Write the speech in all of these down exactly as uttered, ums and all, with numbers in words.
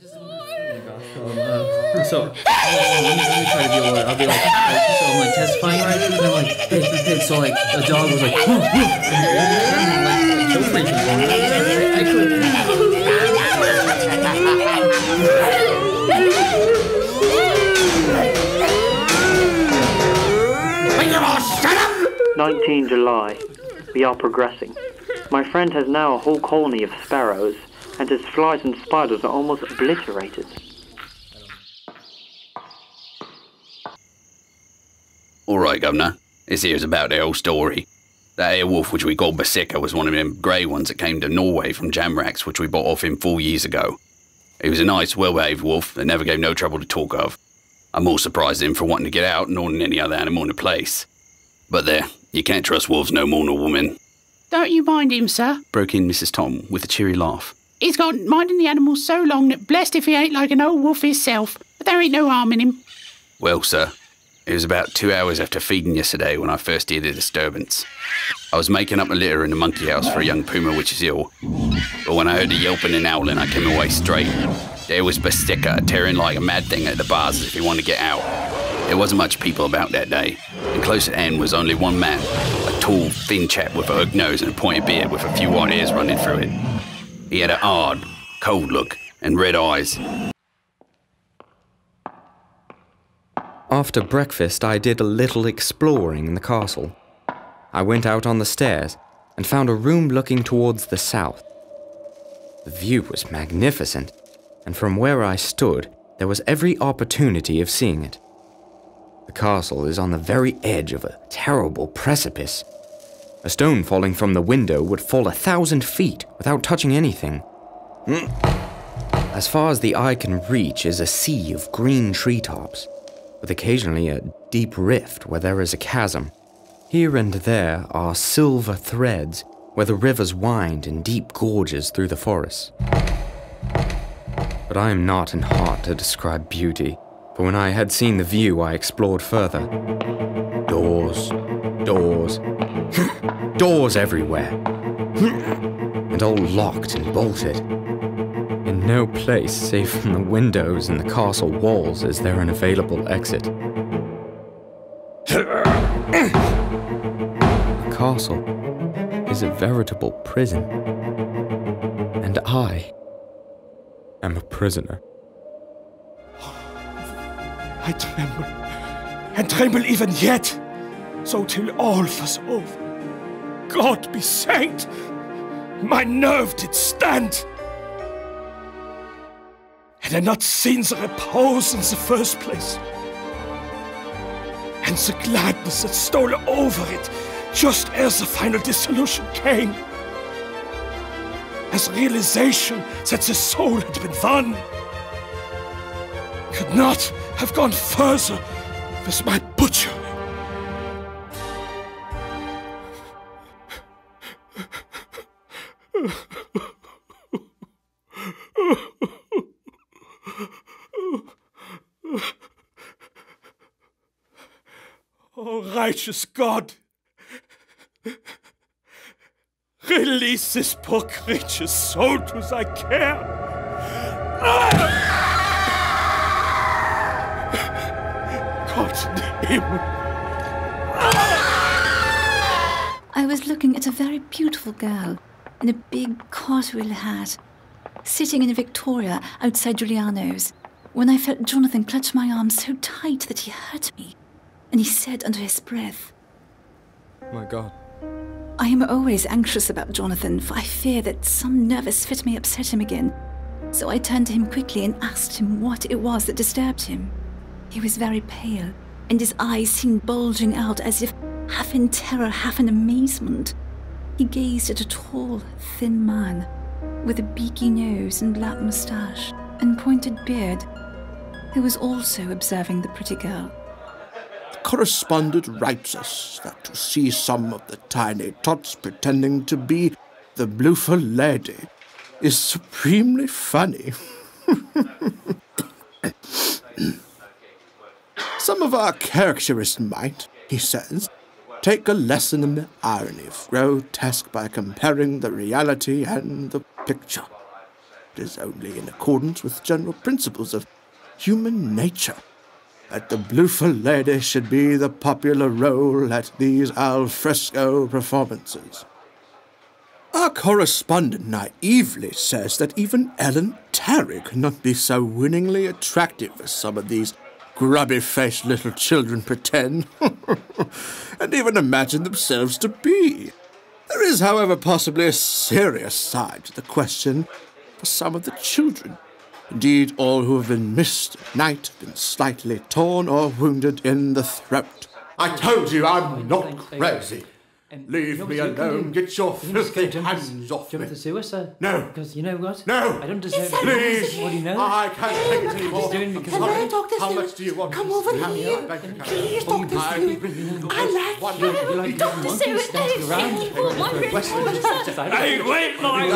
just oh so oh, let, me, let me try to be a lawyer. I'll be like, like so I'm like testifying right and I'm like hey, hey, hey. So like a dog was like whoa, whoa. And I'm like, I could nineteenth of July. We are progressing. My friend has now a whole colony of sparrows, and his flies and spiders are almost obliterated. Alright, Governor. This here's about the whole story. That air wolf which we called Bersicker was one of them grey ones that came to Norway from Jamracks, which we bought off him four years ago. He was a nice, well-behaved wolf that never gave no trouble to talk of. I'm more surprised at him for wanting to get out nor than any other animal in the place. But there, you can't trust wolves no more nor women. Don't you mind him, sir? Broke in Missus Tom with a cheery laugh. He's gone minding the animals so long that blessed if he ain't like an old wolf himself, but there ain't no harm in him. Well, sir, it was about two hours after feeding yesterday when I first heard the disturbance. I was making up a litter in the monkey house for a young puma which is ill, but when I heard the yelping and howling, I came away straight. There was Bersicker tearing like a mad thing at the bars as if he wanted to get out. There wasn't much people about that day, and close at hand was only one man, a tall, thin chap with a hook nose and a pointed beard with a few white hairs running through it. He had a hard, cold look and red eyes. After breakfast, I did a little exploring in the castle. I went out on the stairs and found a room looking towards the south. The view was magnificent, and from where I stood, there was every opportunity of seeing it. The castle is on the very edge of a terrible precipice. A stone falling from the window would fall a thousand feet without touching anything. As far as the eye can reach is a sea of green treetops, with occasionally a deep rift where there is a chasm. Here and there are silver threads where the rivers wind in deep gorges through the forests. But I am not in heart to describe beauty, for when I had seen the view I explored further. Doors, doors, doors everywhere, and all locked and bolted. In no place, save from the windows and the castle walls, is there an available exit. The castle is a veritable prison, and I am a prisoner. I tremble, and tremble even yet. So till all was over, God be thanked, my nerve did stand. Had I not seen the repose in the first place, and the gladness that stole over it just ere the final dissolution came, as realization that the soul had been won, could not have gone further with my butcher. Oh, righteous God, release this poor creature's soul to thy care. God's name. I was looking at a very beautiful girl in a big cotterel hat, sitting in a Victoria outside Giuliano's, when I felt Jonathan clutch my arm so tight that he hurt me, and he said under his breath, "My God." I am always anxious about Jonathan, for I fear that some nervous fit may upset him again, so I turned to him quickly and asked him what it was that disturbed him. He was very pale, and his eyes seemed bulging out as if half in terror, half in amazement. He gazed at a tall, thin man with a beaky nose and black moustache and pointed beard, who was also observing the pretty girl. The correspondent writes us that to see some of the tiny tots pretending to be the bloofer lady is supremely funny. Some of our characterists might, he says, take a lesson in the irony of grotesque by comparing the reality and the picture. is only in accordance with general principles of human nature. That the bloofer lady should be the popular role at these al fresco performances. Our correspondent naively says that even Ellen Terry could not be so winningly attractive as some of these grubby-faced little children pretend, and even imagine themselves to be. There is, however, possibly a serious side to the question for some of the children. Indeed, all who have been missed at night have been slightly torn or wounded in the throat. I told you I'm not crazy. Um, Leave no, me alone. You, Get your you filthy you hands to, off me. To sue us, sir? No. Because you know what? No. I don't deserve it. Please. What do you know? I can't take it anymore. Hello, Doctor Seward. How much do you want? Come over here. Please, Doctor Seward. I like you. Doctor Seward, I Hey, wait, my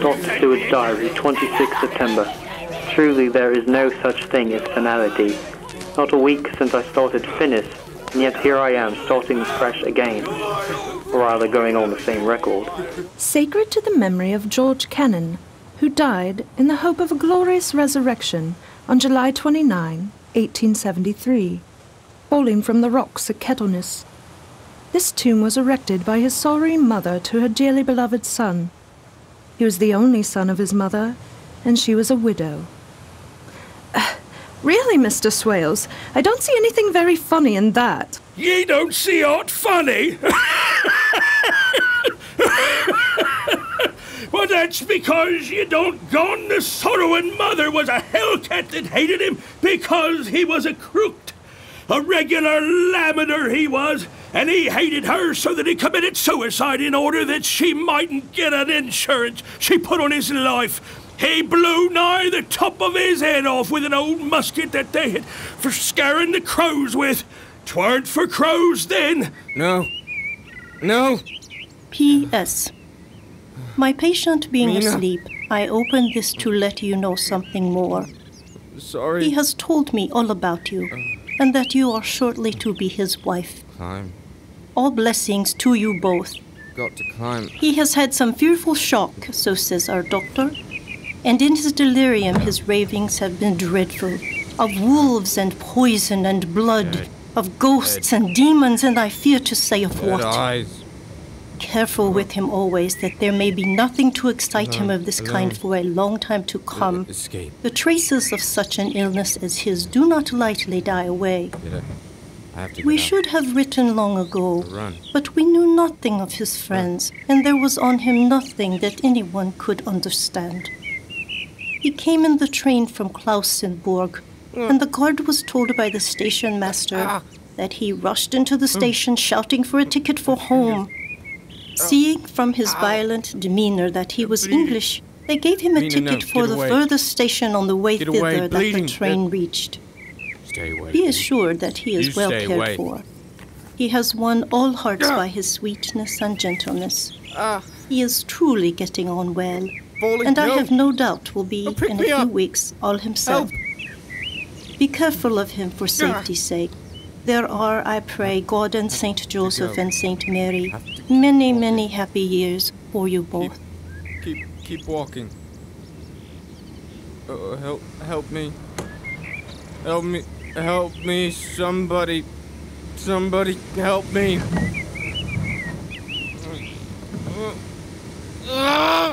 Doctor Seward's Diary, the twenty-sixth of September. Truly, there is no such thing as finality. Not a week since I started Finnis, and yet here I am starting fresh again, or rather going on the same record. Sacred to the memory of George Cannon, who died in the hope of a glorious resurrection on July twenty-ninth, eighteen seventy-three, falling from the rocks at Kettleness. This tomb was erected by his sorrowing mother to her dearly beloved son. He was the only son of his mother, and she was a widow. Really, Mister Swales, I don't see anything very funny in that. Ye don't see aught funny? Well, that's because ye don't gone the sorrowing mother was a hellcat that hated him because he was a crooked. A regular laminer he was, and he hated her so that he committed suicide in order that she mightn't get an insurance she put on his life. He blew nigh the top of his head off with an old musket that they had for scaring the crows with. 'Tweren't for crows then. No. No. P S My patient being Mina. Asleep, I opened this to let you know something more. Sorry. He has told me all about you, and that you are shortly to be his wife. Climb. All blessings to you both. Got to climb. He has had some fearful shock, so says our doctor. And in his delirium, his ravings have been dreadful, of wolves and poison and blood, Dead. Of ghosts Dead. And demons, and I fear to say of Dead what. Eyes. Careful with him always, that there may be nothing to excite Alone. Him of this Alone. Kind for a long time to come. Escape. The traces of such an illness as his do not lightly die away. Yeah. We should have written long ago, but we knew nothing of his friends, and there was on him nothing that anyone could understand. He came in the train from Klausenburg, and the guard was told by the station master that he rushed into the station shouting for a ticket for home. Seeing from his violent demeanor that he was English, they gave him a ticket for the furthest station on the way thither that the train reached. Be assured that he is well cared for. He has won all hearts by his sweetness and gentleness. He is truly getting on well. And I have no doubt will be, in a few weeks, all himself. Be careful of him for safety's sake. There are, I pray, God and Saint Joseph and Saint Mary, many, many happy years for you both. Keep, keep, keep walking. Oh, help, help me. Help me, help me, somebody. Somebody help me. Ah!